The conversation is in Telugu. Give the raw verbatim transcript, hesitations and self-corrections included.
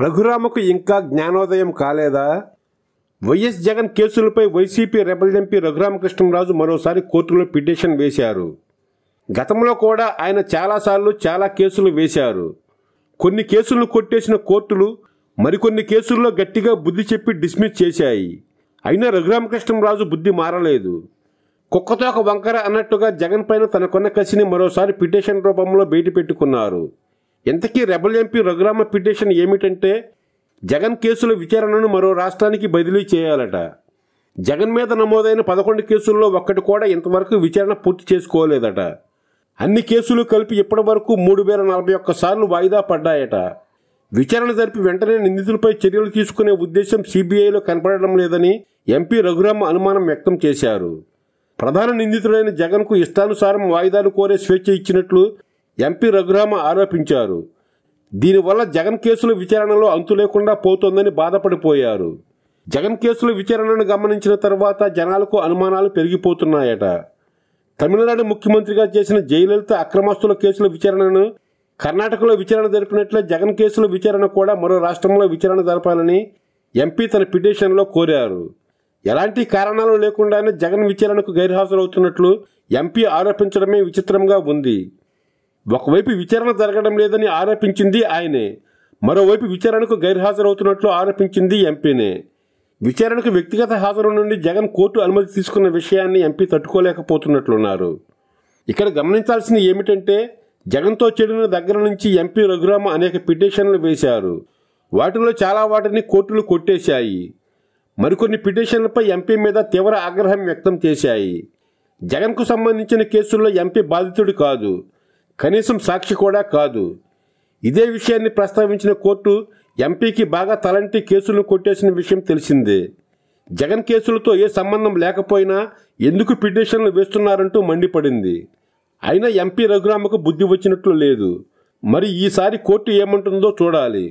రఘురామకు ఇంకా జ్ఞానోదయం కాలేదా? వైఎస్ జగన్ కేసులపై YCP rebel MP Raghurama Krishnamraju మరోసారి కోర్టులో పిటిషన్ వేశారు. గతంలో కూడా ఆయన చాలాసార్లు చాలా కేసులు వేశారు. కొన్ని కేసులను కొట్టేసిన కోర్టులు మరికొన్ని కేసుల్లో గట్టిగా బుద్ధి చెప్పి డిస్మిస్ చేశాయి. అయినా రఘురామ కృష్ణంరాజు బుద్ధి మారలేదు. కుక్కతో ఒక వంకర అన్నట్టుగా జగన్ పైన తనకున్న కసిని మరోసారి పిటిషన్ రూపంలో బయటపెట్టుకున్నారు. ఇంతకీ రెబల్ ఎంపీ రఘురామ పిటిషన్ ఏమిటంటే, జగన్ కేసుల విచారణను మరో రాష్ట్రానికి బదిలీ చేయాలట. జగన్ మీద నమోదైన పదకొండు కేసుల్లో ఒక్కటి కూడా ఇంతవరకు విచారణ పూర్తి చేసుకోలేదట. అన్ని కేసులు కలిపి ఇప్పటి వరకు మూడు వేల నలభై ఒక్క సార్లు వాయిదా పడ్డాయట. విచారణ జరిపి వెంటనే నిందితులపై చర్యలు తీసుకునే ఉద్దేశం సిబిఐలో కనపడడం లేదని ఎంపీ రఘురామ అనుమానం వ్యక్తం చేశారు. ప్రధాన నిందితుడైన జగన్కు ఇష్టానుసారం వాయిదాలు కోరే స్వేచ్ఛ ఇచ్చినట్లు ఎంపీ రఘురామ ఆరోపించారు. దీనివల్ల జగన్ కేసుల విచారణలో అంతు లేకుండా పోతోందని బాధపడిపోయారు. జగన్ కేసుల విచారణను గమనించిన తర్వాత జనాలకు అనుమానాలు పెరిగిపోతున్నాయట. తమిళనాడు ముఖ్యమంత్రిగా చేసిన జయలలిత అక్రమాస్తుల కేసుల విచారణను కర్ణాటకలో విచారణ జరిపినట్లే జగన్ కేసుల విచారణ కూడా మరో రాష్ట్రంలో విచారణ జరపాలని ఎంపీ తన పిటిషన్లో కోరారు. ఎలాంటి కారణాలు లేకుండానే జగన్ విచారణకు గైర్హాజరవుతున్నట్లు ఎంపీ ఆరోపించడమే విచిత్రంగా ఉంది. ఒకవైపు విచారణ జరగడం లేదని ఆరోపించింది ఆయనే, మరోవైపు విచారణకు గైర్హాజరవుతున్నట్లు ఆరోపించింది ఎంపీనే. విచారణకు వ్యక్తిగత హాజరు నుండి జగన్ కోర్టు అనుమతి తీసుకున్న విషయాన్ని ఎంపీ తట్టుకోలేకపోతున్నట్లున్నారు. ఇక్కడ గమనించాల్సింది ఏమిటంటే, జగన్తో చెడిన దగ్గర నుంచి ఎంపీ రఘురామ అనేక పిటిషన్లు వేశారు. వాటిలో చాలా వాటిని కోర్టులు కొట్టేశాయి. మరికొన్ని పిటిషన్లపై ఎంపీ మీద తీవ్ర ఆగ్రహం వ్యక్తం చేశాయి. జగన్కు సంబంధించిన కేసుల్లో ఎంపీ బాధితుడు కాదు, కనీసం సాక్షి కూడా కాదు. ఇదే విషయాన్ని ప్రస్తావించిన కోర్టు ఎంపీకి బాగా తలంటి కేసులను కొట్టేసిన విషయం తెలిసిందే. జగన్ కేసులతో ఏ సంబంధం లేకపోయినా ఎందుకు పిటిషన్లు వేస్తున్నారంటూ మండిపడింది. అయినా ఎంపీ రఘురామకు బుద్ధి వచ్చినట్లు లేదు. మరి ఈసారి కోర్టు ఏమంటుందో చూడాలి.